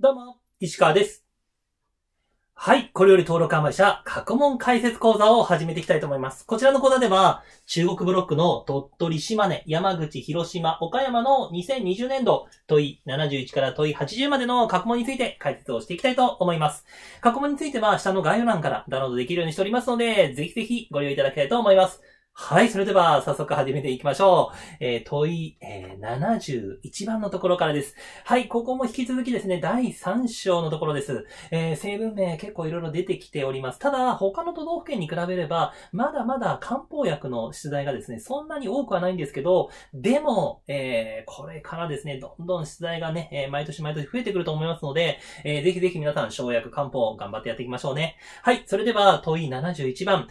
どうも、石川です。はい、これより登録販売者、過去問解説講座を始めていきたいと思います。こちらの講座では、中国ブロックの鳥取、島根、山口、広島、岡山の2020年度、問い71から問い80までの過去問について解説をしていきたいと思います。過去問については、下の概要欄からダウンロードできるようにしておりますので、ぜひぜひご利用いただきたいと思います。はい、それでは早速始めていきましょう。問い、71番のところからです。はい、ここも引き続きですね、第3章のところです。成分名結構いろいろ出てきております。ただ、他の都道府県に比べれば、まだまだ漢方薬の出題がですね、そんなに多くはないんですけど、でも、これからですね、どんどん出題がね、毎年増えてくると思いますので、ぜひぜひ皆さん、生薬漢方頑張ってやっていきましょうね。はい、それでは問い71番、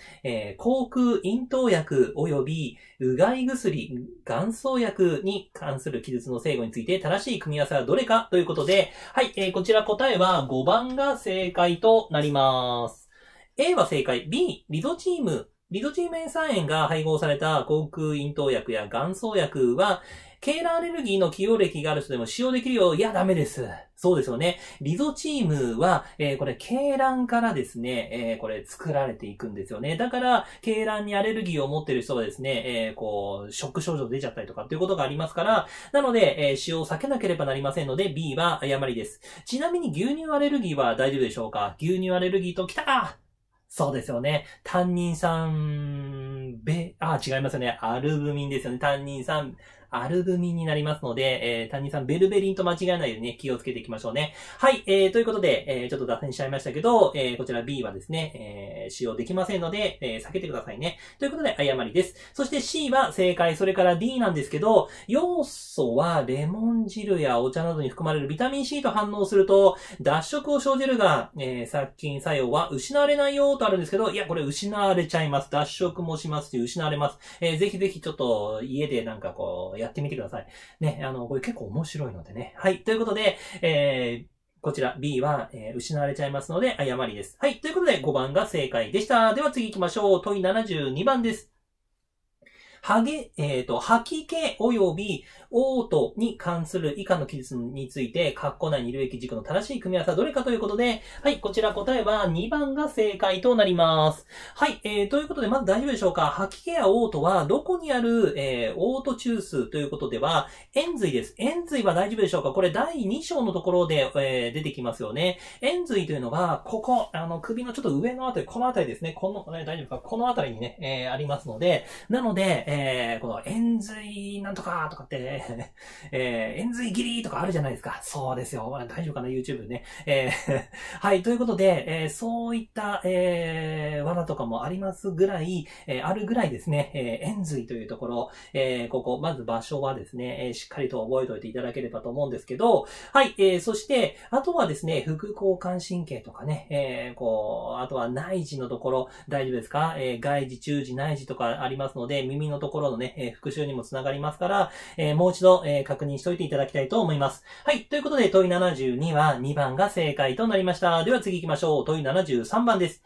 口腔咽頭薬及びうがい薬、眼相薬に関する記述の正誤について正しい組み合わせはどれかということで、はい、こちら答えは5番が正解となります。A は正解、B、リゾチーム塩酸塩が配合された口腔咽頭薬や眼相薬は、ケーラーアレルギーの起用歴がある人でも使用できるよう、いや、ダメです。そうですよね。リゾチームは、これ、鶏卵からですね、これ作られていくんですよね。だから、鶏卵にアレルギーを持っている人はですね、ショック症状出ちゃったりとかっていうことがありますから、なので、使用を避けなければなりませんので、B は誤りです。ちなみに牛乳アレルギーは大丈夫でしょうか？牛乳アレルギーときた！そうですよね。タンニン酸、違いますよね。アルブミンですよね。タンニン酸。アルブミンになりますので、タンニン酸ベルベリンと間違えないようにね、気をつけていきましょうね。はい、ということで、ちょっと脱線しちゃいましたけど、こちら B はですね、使用できませんので、避けてくださいね。ということで、誤りです。そして C は正解、それから D なんですけど、要素はレモン汁やお茶などに含まれるビタミン C と反応すると、脱色を生じるが、殺菌作用は失われないよとあるんですけど、いや、これ失われちゃいます。脱色もしますし、失われます。ぜひぜひちょっと家でなんかこう、やってみてください。ね、これ結構面白いのでね。はい。ということで、こちら B は、失われちゃいますので、誤りです。はい。ということで、5番が正解でした。では次行きましょう。問い72番です。吐き気及び嘔吐に関する以下の記述について、括弧内に流液軸の正しい組み合わせはどれかということで、はい、こちら答えは2番が正解となります。はい、ということで、まず大丈夫でしょうか？吐き気や嘔吐は、どこにある、嘔吐中枢ということでは、延髄です。延髄は大丈夫でしょうか？これ第2章のところで、出てきますよね。延髄というのは、ここ、首のちょっと上のあたり、このあたりですね。この、大丈夫か？このあたりにね、ありますので、なので、この延髄なんとかとかって、延髄切りとかあるじゃないですか。そうですよ。大丈夫かな ?YouTube ね。はい。ということで、そういった、罠とかもありますぐらい、あるぐらいですね、延髄というところ、ここ、まず場所はですね、しっかりと覚えておいていただければと思うんですけど、はい。そして、あとはですね、副交感神経とかね、あとは内耳のところ、大丈夫ですか？外耳、中耳、内耳とかありますので、耳のところのね、復習にもつながりますから、もう一度、確認しておいていただきたいと思います。はい。ということで、問い72は2番が正解となりました。では次行きましょう。問い73番です。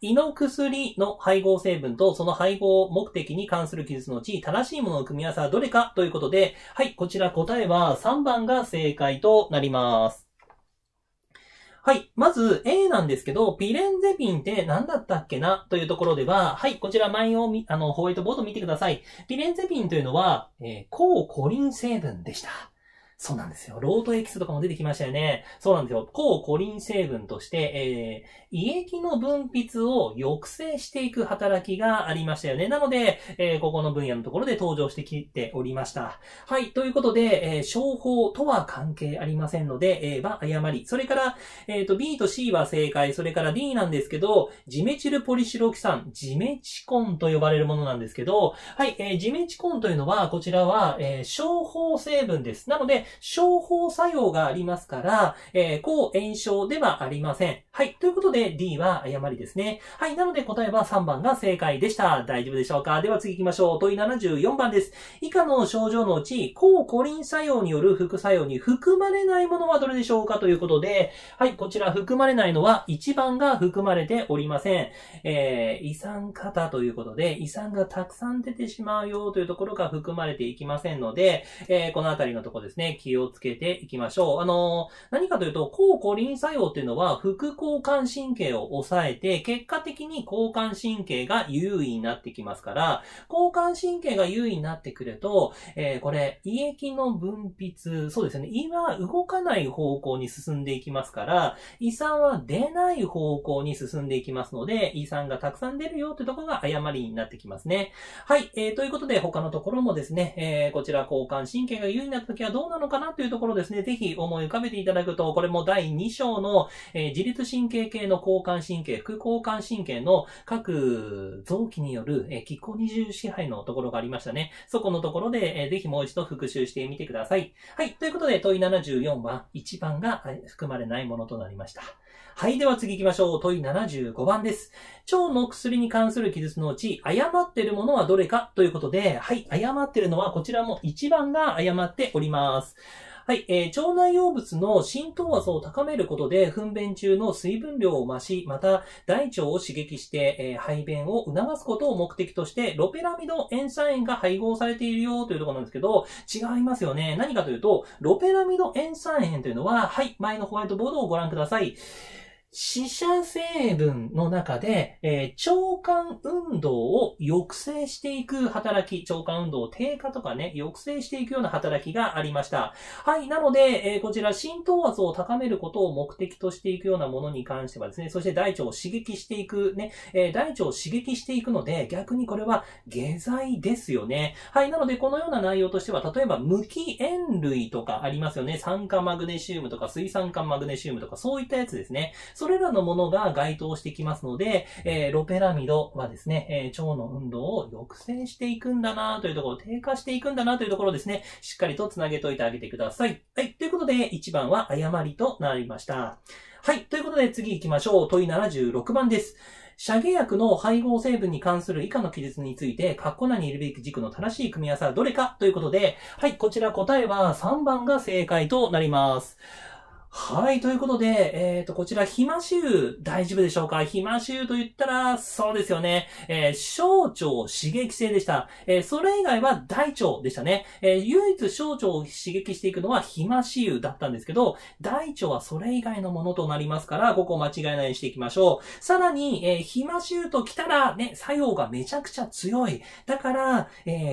胃の薬の配合成分とその配合目的に関する記述のうち、正しいものの組み合わせはどれかということで、はい。こちら答えは3番が正解となります。はい。まず A なんですけど、ピレンゼピンって何だったっけなというところでは、はい。こちら前をホワイトボード見てください。ピレンゼピンというのは、抗コリン成分でした。そうなんですよ。ロートエキスとかも出てきましたよね。そうなんですよ。抗コリン成分として、胃液の分泌を抑制していく働きがありましたよね。なので、ここの分野のところで登場してきておりました。はい。ということで、商法とは関係ありませんので、A は誤り。それから、B と C は正解。それから D なんですけど、ジメチルポリシロキ酸、ジメチコンと呼ばれるものなんですけど、はい。ジメチコンというのは、こちらは、商法成分です。なので、消耗作用がありますから、抗炎症ではありません。はい。ということで D は誤りですね。はい。なので答えは3番が正解でした。大丈夫でしょうか？では次行きましょう。問い74番です。以下の症状のうち、抗コリン作用による副作用に含まれないものはどれでしょうかということで、はい。こちら含まれないのは1番が含まれておりません。胃酸型ということで、胃酸がたくさん出てしまうよというところが含まれていきませんので、このあたりのところですね。気をつけていきましょう。何かというと、抗コリン作用っていうのは、副交感神経を抑えて、結果的に交感神経が優位になってきますから、交感神経が優位になってくると、これ、胃液の分泌、そうですね、胃は動かない方向に進んでいきますから、胃酸は出ない方向に進んでいきますので、胃酸がたくさん出るよというところが誤りになってきますね。はい、ということで、他のところもですね、こちら交感神経が優位になった時はどうなのかなというところですね、ぜひ思い浮かべていただくと、これも第2章の、自律神経系の交感神経、副交感神経の各臓器による、拮抗二重支配のところがありましたね。そこのところで、ぜひもう一度復習してみてください。はい、ということで問い74番、1番が含まれないものとなりました。はい、では次行きましょう。問い75番です。腸の薬に関する記述のうち、誤っているものはどれかということで、はい、誤っているのはこちらも1番が誤っております。はい、腸内容物の浸透圧を高めることで、糞便中の水分量を増し、また大腸を刺激して、排便を促すことを目的として、ロペラミド塩酸塩が配合されているよというところなんですけど、違いますよね。何かというと、ロペラミド塩酸塩というのは、はい、前のホワイトボードをご覧ください。死者成分の中で、腸管運動を抑制していく働き、腸管運動を低下とかね、抑制していくような働きがありました。はい。なので、こちら浸透圧を高めることを目的としていくようなものに関してはですね、そして大腸を刺激していくね、大腸を刺激していくので、逆にこれは下剤ですよね。はい。なので、このような内容としては、例えば無機塩類とかありますよね。酸化マグネシウムとか水酸化マグネシウムとか、そういったやつですね。それらのものが該当してきますので、ロペラミドはですね、腸の運動を抑制していくんだなというところ、低下していくんだなというところですね、しっかりとつなげといてあげてください。はい。ということで、1番は誤りとなりました。はい。ということで、次行きましょう。問い76番です。遮下薬の配合成分に関する以下の記述について、括弧内にいるべき軸の正しい組み合わせはどれかということで、はい。こちら答えは3番が正解となります。はい。ということで、こちら、肥満臭、大丈夫でしょうか？肥満臭と言ったら、そうですよね。小腸刺激性でした。それ以外は大腸でしたね。唯一小腸を刺激していくのは肥満臭だったんですけど、大腸はそれ以外のものとなりますから、ここを間違いないようにしていきましょう。さらに、肥満臭ときたら、ね、作用がめちゃくちゃ強い。だから、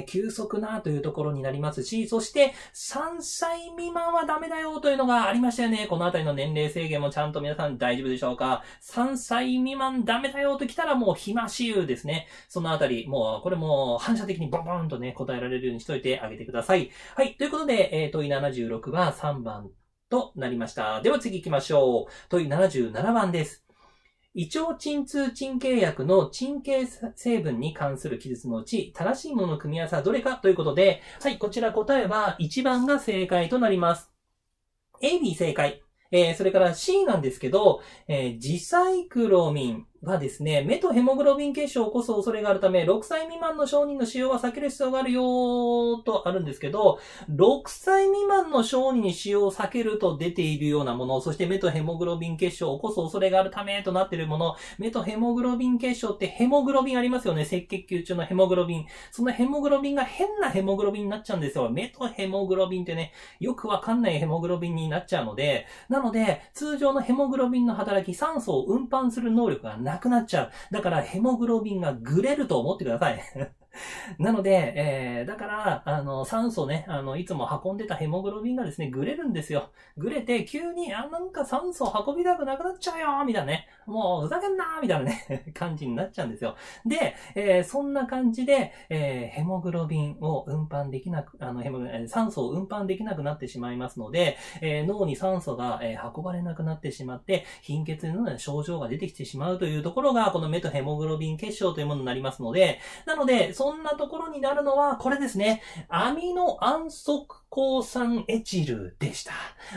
急速なというところになりますし、そして、3歳未満はダメだよというのがありましたよね。このあたりの年齢制限もちゃんと皆さん大丈夫でしょうか？3歳未満ダメだよと来たらもう暇しゆですね。そのあたり、もうこれも反射的にボンボンとね、答えられるようにしといてあげてください。はい。ということで、問い76は3番となりました。では次行きましょう。問い77番です。胃腸鎮痛鎮痙薬の鎮痙成分に関する記述のうち、正しいものの組み合わせはどれかということで、はい。こちら答えは1番が正解となります。A、B 正解。それから C なんですけど、ジサイクロミンはですね、目とヘモグロビン血症を起こす恐れがあるため、6歳未満の小児の使用は避ける必要があるよーとあるんですけど、6歳未満の小児に使用を避けると出ているようなもの、そして目とヘモグロビン血症を起こす恐れがあるためとなっているもの、目とヘモグロビン血症ってヘモグロビンありますよね、赤血球中のヘモグロビン。そのヘモグロビンが変なヘモグロビンになっちゃうんですよ。目とヘモグロビンってね、よくわかんないヘモグロビンになっちゃうので、なので、通常のヘモグロビンの働き、酸素を運搬する能力がなくなっちゃう。だからヘモグロビンがぐれると思ってください。なので、だから、酸素ね、いつも運んでたヘモグロビンがですね、ぐれるんですよ。ぐれて、急に、なんか酸素運びたくなくなっちゃうよみたいなね。もう、ふざけんなみたいなね、感じになっちゃうんですよ。で、そんな感じで、ヘモグロビンを運搬できなく、酸素を運搬できなくなってしまいますので、脳に酸素が、運ばれなくなってしまって、貧血のような症状が出てきてしまうというところが、この目とヘモグロビン血症というものになりますので、なので、そんなところになるのは、これですね。アミノ安息抗酸エチルでした。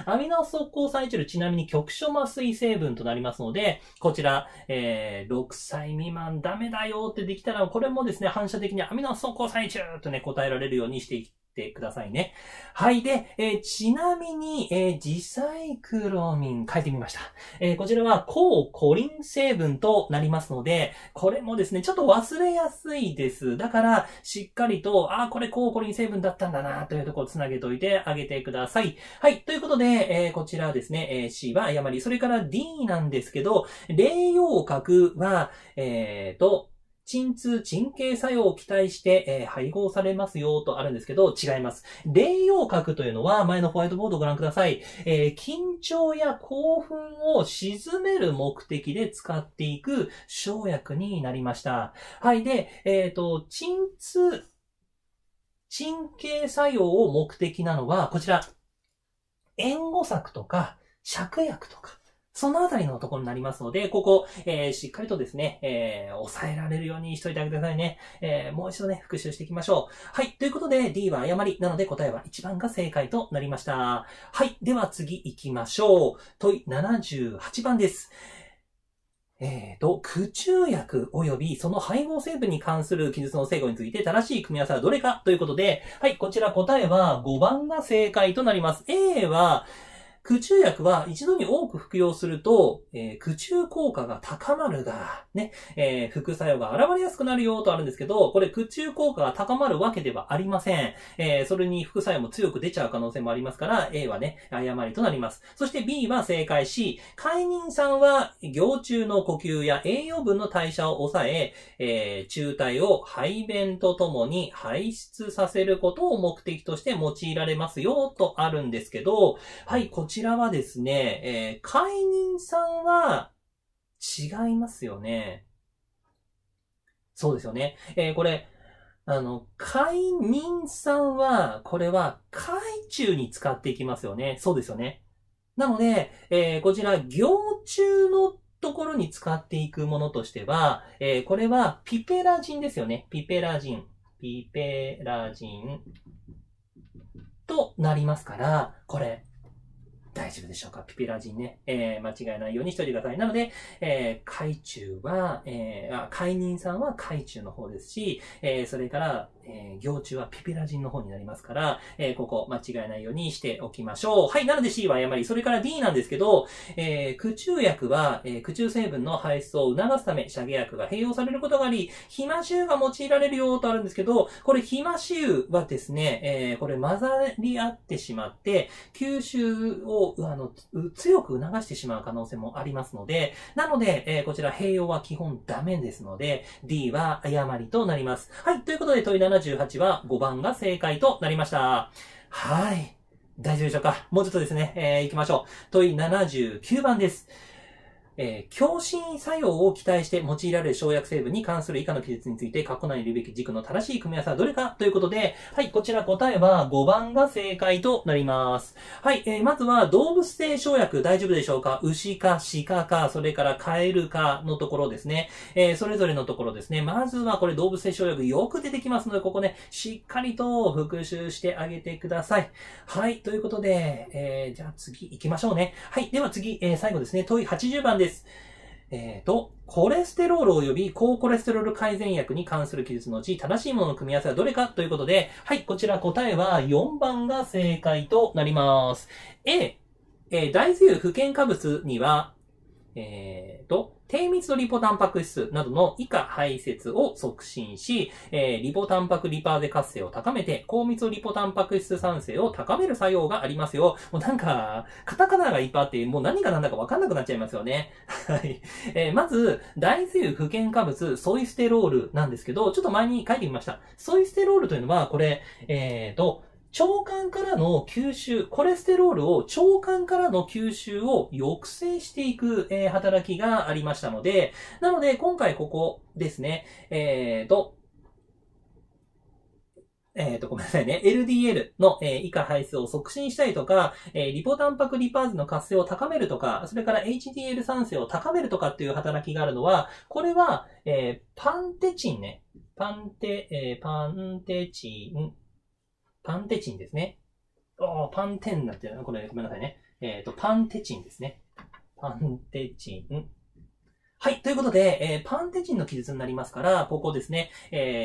アミノ安息抗酸エチル、ちなみに局所麻酔成分となりますので、こちら、6歳未満ダメだよってできたら、これもですね、反射的にアミノ安息抗酸エチルとね、答えられるようにしていきってくださいね。はい。で、ちなみに、ジサイクロミン書いてみました。こちらは抗コリン成分となりますので、これもですね、ちょっと忘れやすいです。だから、しっかりと、あ、これ抗コリン成分だったんだな、というところをつなげといてあげてください。はい。ということで、こちらですね、C は誤り。それから D なんですけど、霊陽核は、鎮痛、鎮痙作用を期待して、配合されますよとあるんですけど、違います。霊陽核というのは、前のホワイトボードをご覧ください。緊張や興奮を鎮める目的で使っていく生薬になりました。はい。で、鎮痛、鎮痙作用を目的なのは、こちら、援護策とか、芍薬とか、そのあたりのところになりますので、ここ、しっかりとですね、抑えられるようにしといてあげてくださいね。もう一度ね、復習していきましょう。はい。ということで、D は誤り。なので、答えは1番が正解となりました。はい。では、次行きましょう。問い78番です。駆虫薬及びその配合成分に関する記述の正誤について正しい組み合わせはどれかということで、はい。こちら答えは5番が正解となります。A は、駆虫薬は一度に多く服用すると、駆虫効果が高まるが、ね、副作用が現れやすくなるよとあるんですけど、これ駆虫効果が高まるわけではありません。それに副作用も強く出ちゃう可能性もありますから、A はね、誤りとなります。そして B は正解し、海人さんは蟯虫の呼吸や栄養分の代謝を抑え、虫体を排便とともに排出させることを目的として用いられますよとあるんですけど、はい、こちらはですね、海人さんは違いますよね。そうですよね。これ、海人さんは、これは海中に使っていきますよね。そうですよね。なので、こちら、蟯虫のところに使っていくものとしては、これはピペラジンですよね。ピペラジンとなりますから、これ。大丈夫でしょうか？ピペラジンね、間違えないようにしておいてください。なので、海中は、海人さんは海中の方ですし、それから、蟯虫はピペラジンの方になりますから、ここ間違えないようにしておきましょう。はい。なので C は誤り。それから D なんですけど、駆虫薬は、駆虫成分の排出を促すため、芍薬が併用されることがあり、ヒマシューが用いられるよとあるんですけど、これヒマシューはですね、これ混ざり合ってしまって、吸収を強く促してしまう可能性もありますので、なので、こちら併用は基本ダメですので、D は誤りとなります。はい。ということで、問い78は5番が正解となりました。はい。大丈夫でしょうか？もうちょっとですね、行きましょう。問い79番です。強心作用を期待して用いられる生薬成分に関する以下の記述について、括弧内に入れるべき軸の正しい組み合わせはどれかということで、はい、こちら答えは5番が正解となります。はい、まずは動物性生薬大丈夫でしょうか？牛か鹿か、それからカエルかのところですね。それぞれのところですね。まずはこれ動物性生薬よく出てきますので、ここね、しっかりと復習してあげてください。はい、ということで、じゃあ次行きましょうね。はい、では次、最後ですね、問い80番です。コレステロール及び高コレステロール改善薬に関する記述のうち正しいものの組み合わせはどれかということで、はい、こちら答えは4番が正解となります。A、大豆油不添加物には、低密度リポタンパク質などの以下排泄を促進し、リポタンパクリパーゼ活性を高めて、高密度リポタンパク質産生を高める作用がありますよ。もうなんか、カタカナがいっぱいあって、もう何が何だかわかんなくなっちゃいますよね。はい。まず、大豆油不添加物、ソイステロールなんですけど、ちょっと前に書いてみました。ソイステロールというのは、これ、腸管からの吸収、コレステロールを腸管からの吸収を抑制していく、働きがありましたので、なので今回ここですね、ごめんなさいね。LDL の、以下排出を促進したりとか、リポタンパクリパーゼの活性を高めるとか、それから HDL 産生を高めるとかっていう働きがあるのは、これは、パンテチンですね。パンテンになってるな。これ、ごめんなさいね。パンテチンですね。パンテチン。はい。ということで、パンテジンの記述になりますから、ここですね、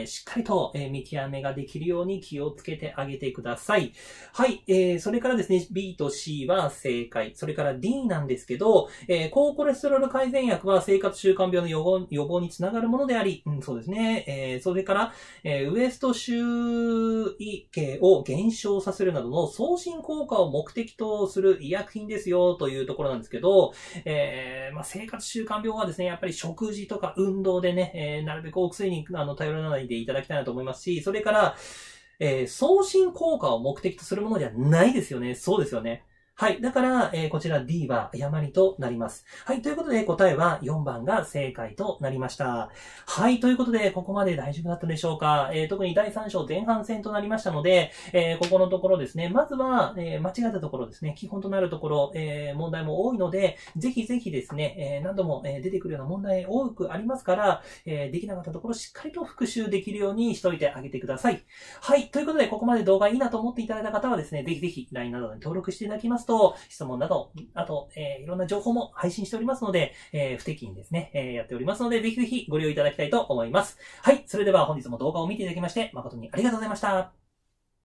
しっかりと、見極めができるように気をつけてあげてください。はい。それからですね、B と C は正解。それから D なんですけど、高コレステロール改善薬は生活習慣病の予防につながるものであり、そうですね。それから、ウエスト周囲系を減少させるなどの増進効果を目的とする医薬品ですよ、というところなんですけど、生活習慣病はですね、やっぱり食事とか運動でね、なるべくお薬に頼らないでいただきたいなと思いますし、それから、増進効果を目的とするものじゃないですよね。そうですよね。はい。だから、こちら D は誤りとなります。はい。ということで、答えは4番が正解となりました。はい。ということで、ここまで大丈夫だったでしょうか？特に第3章前半戦となりましたので、ここのところですね、まずは、間違えたところですね、基本となるところ、問題も多いので、ぜひぜひですね、何度も出てくるような問題多くありますから、できなかったところしっかりと復習できるようにしといてあげてください。はい。ということで、ここまで動画いいなと思っていただいた方はですね、ぜひぜひ LINE などに登録していただきますと、質問など、あと、いろんな情報も配信しておりますので、不定期にですね、やっておりますので、ぜひぜひご利用いただきたいと思います。はい。それでは本日も動画を見ていただきまして、誠にありがとうございました。